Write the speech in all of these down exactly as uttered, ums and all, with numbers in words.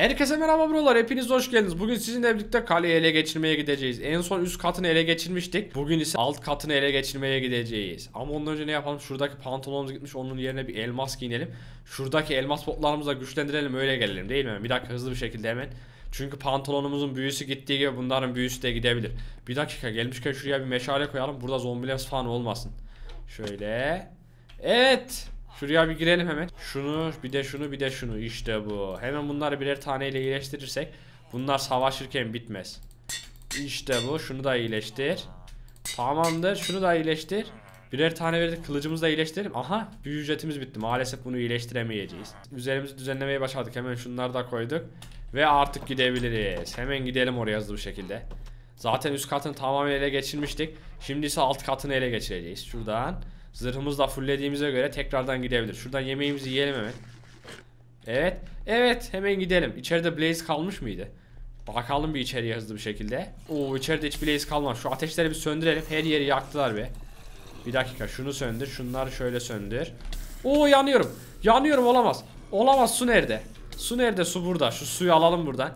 Herkese merhaba buralar, hepiniz hoş geldiniz. Bugün sizinle birlikte kaleyi ele geçirmeye gideceğiz. En son üst katını ele geçirmiştik. Bugün ise alt katını ele geçirmeye gideceğiz. Ama ondan önce ne yapalım? Şuradaki pantolonumuz gitmiş, onun yerine bir elmas giyinelim. Şuradaki elmas botlarımızla güçlendirelim, öyle gelelim değil mi? Bir dakika, hızlı bir şekilde hemen. Çünkü pantolonumuzun büyüsü gittiği gibi bunların büyüsü de gidebilir. Bir dakika, gelmişken şuraya bir meşale koyalım. Burada zombiler falan olmasın. Şöyle. Evet. Şuraya bir girelim hemen. Şunu bir de şunu bir de şunu. İşte bu. Hemen bunları birer taneyle iyileştirirsek bunlar savaşırken bitmez. İşte bu. Şunu da iyileştir. Tamamdır. Şunu da iyileştir. Birer tane verdik. Kılıcımızı da iyileştirelim. Aha. Büyü ücretimiz bitti. Maalesef bunu iyileştiremeyeceğiz. Üzerimizi düzenlemeye başladık. Hemen şunları da koyduk. Ve artık gidebiliriz. Hemen gidelim oraya hızlı bir şekilde. Zaten üst katını tamamen ele geçirmiştik. Şimdi ise alt katını ele geçireceğiz. Şuradan. Zırhımızı da fullediğimize göre tekrardan gidebilir. Şuradan yemeğimizi yiyelim hemen. Evet. Evet, hemen gidelim. İçeride Blaze kalmış mıydı? Bakalım bir içeriye hızlı bir şekilde. Oo, içeride hiç Blaze kalmaz. Şu ateşleri bir söndürelim. Her yeri yaktılar be. Bir dakika, şunu söndür. Şunları şöyle söndür. Oo, yanıyorum. Yanıyorum, olamaz. Olamaz, su nerede? Su nerede? Su burada. Şu suyu alalım buradan.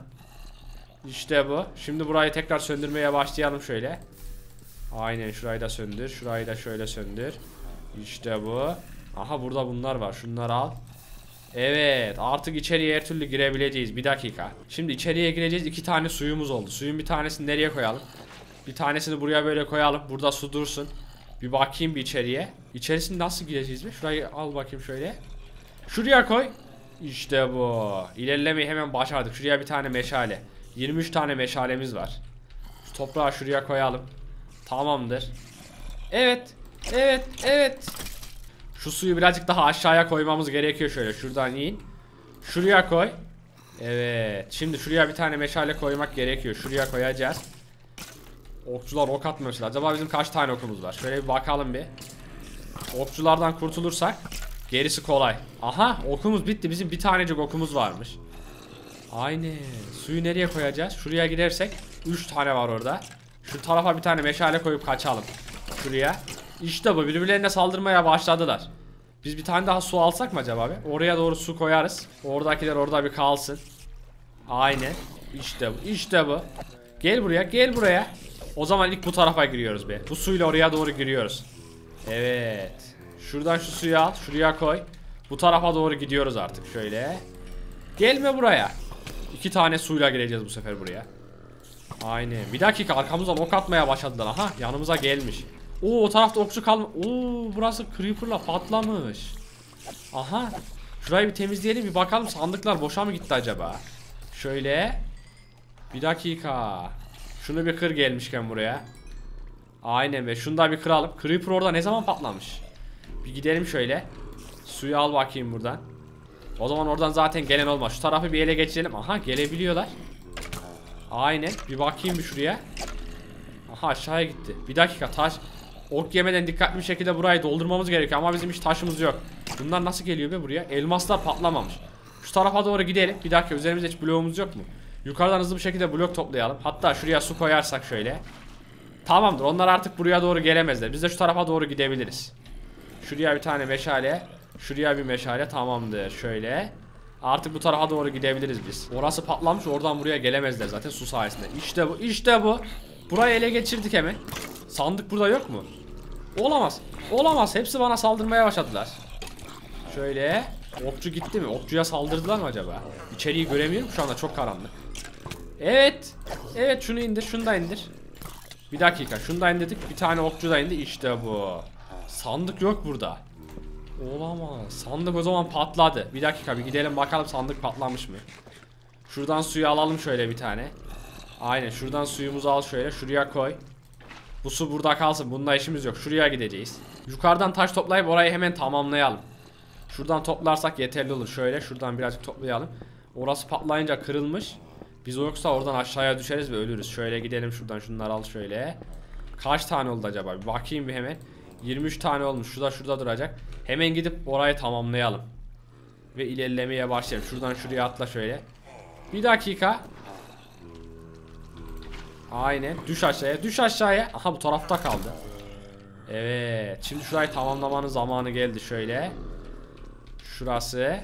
İşte bu. Şimdi burayı tekrar söndürmeye başlayalım şöyle. Aynen, şurayı da söndür. Şurayı da şöyle söndür. İşte bu. Aha, burada bunlar var. Şunları al. Evet, artık içeriye her türlü girebileceğiz. Bir dakika. Şimdi içeriye gireceğiz. İki tane suyumuz oldu. Suyun bir tanesini nereye koyalım? Bir tanesini buraya böyle koyalım. Burada su dursun. Bir bakayım bir içeriye. İçerisini nasıl gireceğiz mi? Şurayı al bakayım şöyle. Şuraya koy. İşte bu. İlerlemeyi hemen başardık. Şuraya bir tane meşale. yirmi üç tane meşalemiz var. Şu toprağı şuraya koyalım. Tamamdır. Evet. Evet, evet. Şu suyu birazcık daha aşağıya koymamız gerekiyor şöyle. Şuradan in. Şuraya koy. Evet. Şimdi şuraya bir tane meşale koymak gerekiyor. Şuraya koyacağız. Okçular ok atmıyorlar. Acaba bizim kaç tane okumuz var? Şöyle bir bakalım bir. Okçulardan kurtulursak gerisi kolay. Aha, okumuz bitti. Bizim bir tanecik okumuz varmış. Aynen. Suyu nereye koyacağız? Şuraya girersek üç tane var orada. Şu tarafa bir tane meşale koyup kaçalım. Şuraya. İşte bu, birbirlerine saldırmaya başladılar. Biz bir tane daha su alsak mı acaba abi? Oraya doğru su koyarız. Oradakiler orada bir kalsın. Aynen. İşte bu, işte bu. Gel buraya, gel buraya. O zaman ilk bu tarafa giriyoruz be. Bu suyla oraya doğru giriyoruz. Evet. Şuradan şu suyu al, şuraya koy. Bu tarafa doğru gidiyoruz artık şöyle. Gelme buraya. İki tane suyla gireceğiz bu sefer buraya. Aynen. Bir dakika, arkamızdan ok atmaya başladılar. Aha, yanımıza gelmiş. Oo, o tarafta okçu kalma. Oo, burası creeper'la patlamış. Aha. Şurayı bir temizleyelim, bir bakalım sandıklar boşa mı gitti acaba? Şöyle. Bir dakika. Şunu bir kır gelmişken buraya. Aynen be, şunu da bir kıralım. Creeper orada ne zaman patlamış? Bir gidelim şöyle. Suyu al bakayım buradan. O zaman oradan zaten gelen olmaz. Şu tarafı bir ele geçirelim. Aha, gelebiliyorlar. Aynen. Bir bakayım bir şuraya. Aha, aşağıya gitti. Bir dakika, taş. Ok yemeden dikkatli bir şekilde burayı doldurmamız gerekiyor ama bizim hiç taşımız yok. Bunlar nasıl geliyor be buraya? Elmaslar patlamamış. Şu tarafa doğru gidelim. Bir dakika, üzerimizde hiç bloğumuz yok mu? Yukarıdan hızlı bir şekilde blok toplayalım. Hatta şuraya su koyarsak şöyle. Tamamdır, onlar artık buraya doğru gelemezler. Biz de şu tarafa doğru gidebiliriz. Şuraya bir tane meşale. Şuraya bir meşale, tamamdır. Şöyle. Artık bu tarafa doğru gidebiliriz biz. Orası patlamış, oradan buraya gelemezler zaten su sayesinde. İşte bu, işte bu. Burayı ele geçirdik hemen. Sandık burada yok mu? Olamaz. Olamaz. Hepsi bana saldırmaya başladılar. Şöyle. Okçu gitti mi? Okçuya saldırdılar mı acaba? İçeriği göremiyorum şu anda, çok karanlık. Evet. Evet, şunu indir. Şunu da indir. Bir dakika. Şunu da indirdik. Bir tane okçu da indi. İşte bu. Sandık yok burada. Olamaz. Sandık o zaman patladı. Bir dakika, bir gidelim bakalım sandık patlamış mı? Şuradan suyu alalım şöyle bir tane. Aynen, şuradan suyumuzu al şöyle. Şuraya koy. Bu su burada kalsın. Bununla işimiz yok. Şuraya gideceğiz. Yukarıdan taş toplayıp orayı hemen tamamlayalım. Şuradan toplarsak yeterli olur. Şöyle şuradan birazcık toplayalım. Orası patlayınca kırılmış. Biz yoksa oradan aşağıya düşeriz ve ölürüz. Şöyle gidelim şuradan. Şunları al şöyle. Kaç tane oldu acaba? Bir bakayım bir hemen. yirmi üç tane olmuş. Şurada şurada duracak. Hemen gidip orayı tamamlayalım. Ve ilerlemeye başlayalım. Şuradan şuraya atla şöyle. Bir dakika. Aynen. Düş aşağıya. Düş aşağıya. Aha, bu tarafta kaldı. Evet. Şimdi şurayı tamamlamanın zamanı geldi. Şöyle. Şurası.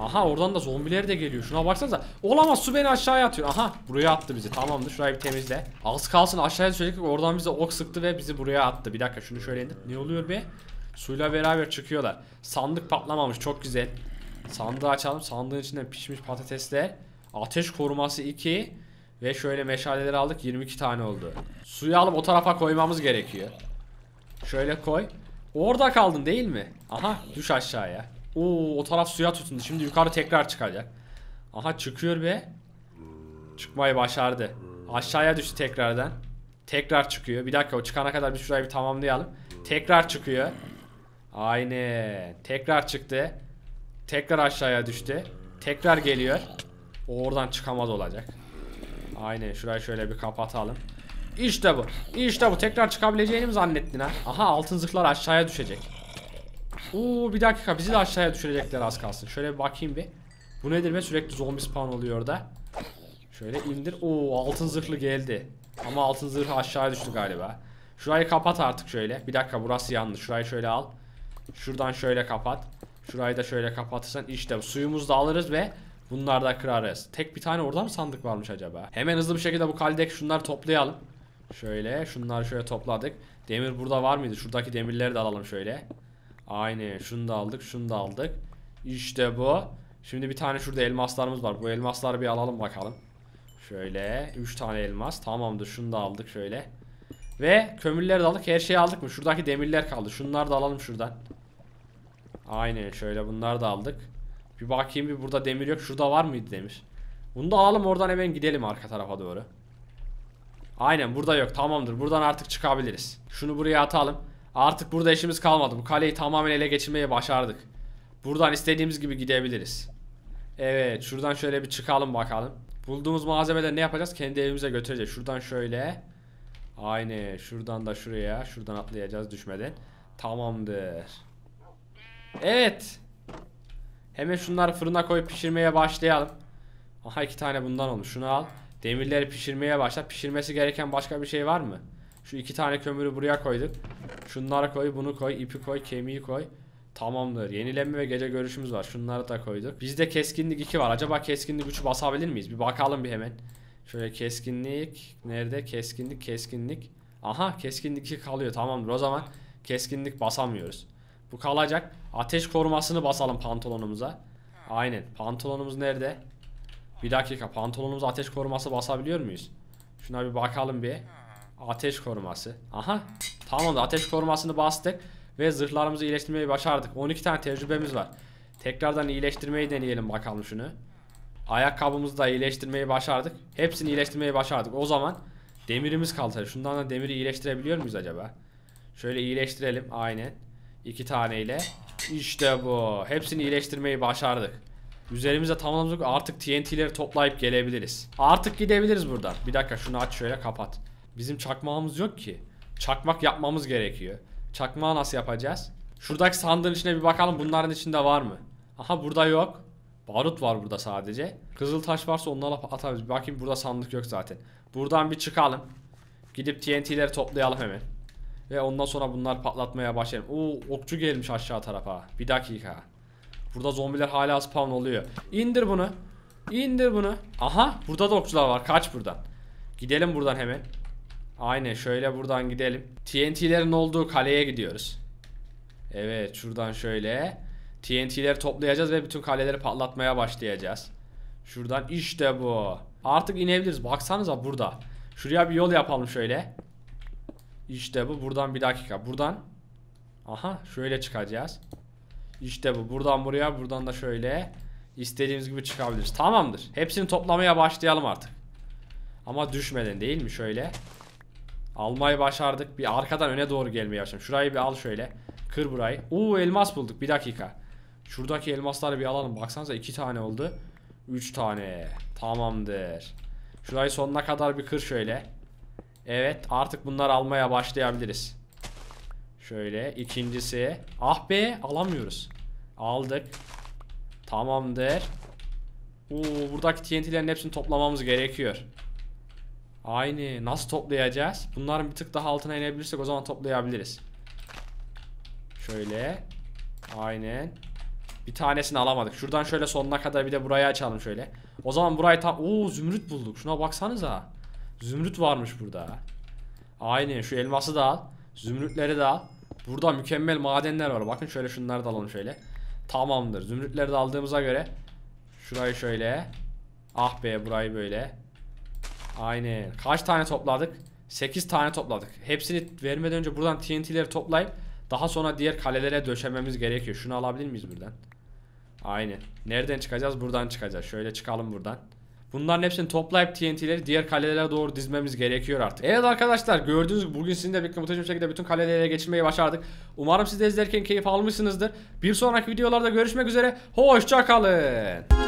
Aha oradan da zombiler de geliyor. Şuna baksanıza. Olamaz, su beni aşağıya atıyor. Aha buraya attı bizi. Tamamdır, şurayı bir temizle. Az kalsın aşağıya düşecektik. Oradan bize ok sıktı ve bizi buraya attı. Bir dakika şunu şöyle indir. Ne oluyor be? Suyla beraber çıkıyorlar. Sandık patlamamış, çok güzel. Sandığı açalım. Sandığın içinden pişmiş patatesler. Ateş koruması iki. Ve şöyle meşaleleri aldık, yirmi iki tane oldu. Suyu alıp o tarafa koymamız gerekiyor. Şöyle koy. Orada kaldın değil mi? Aha düş aşağıya. Oo, o taraf suya tutundu. Şimdi yukarı tekrar çıkacak. Aha çıkıyor be. Çıkmayı başardı. Aşağıya düştü tekrardan. Tekrar çıkıyor. Bir dakika, o çıkana kadar bir şurayı bir tamamlayalım. Tekrar çıkıyor. Aynen. Tekrar çıktı. Tekrar aşağıya düştü. Tekrar geliyor. O oradan çıkamaz olacak. Aynen, şurayı şöyle bir kapatalım. İşte bu. İşte bu. Tekrar çıkabileceğini mi zannettin ha? Aha altın zırhlar aşağıya düşecek. Uuu bir dakika, bizi de aşağıya düşürecekler az kalsın. Şöyle bir bakayım bir. Bu nedir be, sürekli zombi spawn oluyor orada. Şöyle indir. Uuu altın zırhlı geldi. Ama altın zırhı aşağıya düştü galiba. Şurayı kapat artık şöyle. Bir dakika, burası yanlış. Şurayı şöyle al. Şuradan şöyle kapat. Şurayı da şöyle kapatırsan işte bu. Suyumuzu da alırız ve bunları da kırarız. Tek bir tane orada mı sandık varmış acaba? Hemen hızlı bir şekilde bu kaldeki şunları toplayalım. Şöyle şunları şöyle topladık. Demir burada var mıydı? Şuradaki demirleri de alalım şöyle. Aynen, şunu da aldık, şunu da aldık. İşte bu. Şimdi bir tane şurada elmaslarımız var. Bu elmasları bir alalım bakalım. Şöyle üç tane elmas. Tamamdır, şunu da aldık şöyle. Ve kömürleri de aldık. Her şeyi aldık mı? Şuradaki demirler kaldı. Şunları da alalım şuradan. Aynen şöyle bunları da aldık. Bir bakayım bir, burada demir yok. Şurada var mıydı demir? Bunu da alalım, oradan hemen gidelim arka tarafa doğru. Aynen burada yok. Tamamdır, buradan artık çıkabiliriz. Şunu buraya atalım. Artık burada işimiz kalmadı. Bu kaleyi tamamen ele geçirmeyi başardık. Buradan istediğimiz gibi gidebiliriz. Evet şuradan şöyle bir çıkalım bakalım. Bulduğumuz malzemeleri ne yapacağız? Kendi evimize götüreceğiz. Şuradan şöyle. Aynen şuradan da şuraya. Şuradan atlayacağız düşmeden. Tamamdır. Evet. Hemen şunları fırına koyup pişirmeye başlayalım. Aha iki tane bundan olmuş. Şunu al. Demirleri pişirmeye başla. Pişirmesi gereken başka bir şey var mı? Şu iki tane kömürü buraya koyduk. Şunları koy, bunu koy, ipi koy, kemiği koy. Tamamdır. Yenilenme ve gece görüşümüz var. Şunları da koyduk. Bizde keskinlik iki var. Acaba keskinlik üçü basabilir miyiz? Bir bakalım bir hemen. Şöyle keskinlik. Nerede? Keskinlik, keskinlik. Aha keskinlik iki kalıyor. Tamamdır. O zaman keskinlik basamıyoruz. Bu kalacak. Ateş korumasını basalım pantolonumuza. Aynen. Pantolonumuz nerede? Bir dakika. Pantolonumuza ateş koruması basabiliyor muyuz? Şuna bir bakalım bir. Ateş koruması. Aha. Tamamdır. Ateş korumasını bastık. Ve zırhlarımızı iyileştirmeyi başardık. on iki tane tecrübemiz var. Tekrardan iyileştirmeyi deneyelim bakalım şunu. Ayakkabımızı da iyileştirmeyi başardık. Hepsini iyileştirmeyi başardık. O zaman demirimiz kaldı. Şundan da demiri iyileştirebiliyor muyuz acaba? Şöyle iyileştirelim. Aynen. İki taneyle. İşte bu. Hepsini iyileştirmeyi başardık. Üzerimize tamamladık. Artık T N T'leri toplayıp gelebiliriz. Artık gidebiliriz buradan. Bir dakika şunu aç şöyle kapat. Bizim çakmağımız yok ki. Çakmak yapmamız gerekiyor. Çakmağı nasıl yapacağız? Şuradaki sandığın içine bir bakalım, bunların içinde var mı? Aha burada yok. Barut var burada sadece. Kızıl taş varsa onlara atarız. Bir bakayım, burada sandık yok zaten. Buradan bir çıkalım. Gidip T N T'leri toplayalım hemen. Ve ondan sonra bunlar patlatmaya başlayalım. Oo okçu gelmiş aşağı tarafa. Bir dakika. Burada zombiler hala spawn oluyor. İndir bunu. İndir bunu. Aha burada da okçular var. Kaç buradan. Gidelim buradan hemen. Aynen şöyle buradan gidelim. T N T'lerin olduğu kaleye gidiyoruz. Evet şuradan şöyle. T N T'leri toplayacağız ve bütün kaleleri patlatmaya başlayacağız. Şuradan işte bu. Artık inebiliriz. Baksanıza burada. Şuraya bir yol yapalım şöyle. İşte bu. Buradan bir dakika. Buradan. Aha şöyle çıkacağız. İşte bu. Buradan buraya. Buradan da şöyle. İstediğimiz gibi çıkabiliriz. Tamamdır. Hepsini toplamaya başlayalım artık. Ama düşmeden değil mi? Şöyle. Almayı başardık. Bir arkadan öne doğru gelmeye başladım. Şurayı bir al şöyle. Kır burayı. Uuu elmas bulduk. Bir dakika. Şuradaki elmasları bir alalım. Baksanıza iki tane oldu. Üç tane. Tamamdır. Şurayı sonuna kadar bir kır şöyle. Evet artık bunları almaya başlayabiliriz. Şöyle ikincisi. Ah be alamıyoruz. Aldık. Tamamdır. Uuu buradaki T N T'lerin hepsini toplamamız gerekiyor. Aynı. Nasıl toplayacağız? Bunların bir tık daha altına inebilirsek o zaman toplayabiliriz. Şöyle. Aynen. Bir tanesini alamadık. Şuradan şöyle sonuna kadar bir de burayı açalım şöyle. O zaman burayı tam... Ooo zümrüt bulduk. Şuna baksanıza. Zümrüt varmış burada. Aynen, şu elması da al. Zümrütleri de al. Burada mükemmel madenler var. Bakın şöyle şunları da alalım şöyle. Tamamdır. Zümrütleri de aldığımıza göre. Şurayı şöyle. Ah be, burayı böyle. Aynen. Kaç tane topladık? sekiz tane topladık. Hepsini vermeden önce buradan T N T'leri toplayıp daha sonra diğer kalelere döşememiz gerekiyor. Şunu alabilir miyiz buradan? Aynen. Nereden çıkacağız? Buradan çıkacağız. Şöyle çıkalım buradan. Bunların hepsini toplayıp T N T'leri diğer kalelere doğru dizmemiz gerekiyor artık. Evet arkadaşlar, gördüğünüz gibi bugün sizinle birlikte muhteşem şekilde bütün kalelere geçirmeyi başardık. Umarım siz de izlerken keyif almışsınızdır. Bir sonraki videolarda görüşmek üzere. Hoşça kalın.